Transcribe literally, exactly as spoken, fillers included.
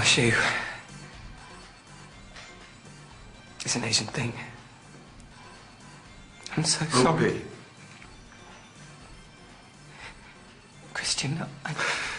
my shoe. It's an Asian thing. I'm so sorry. Christian, I...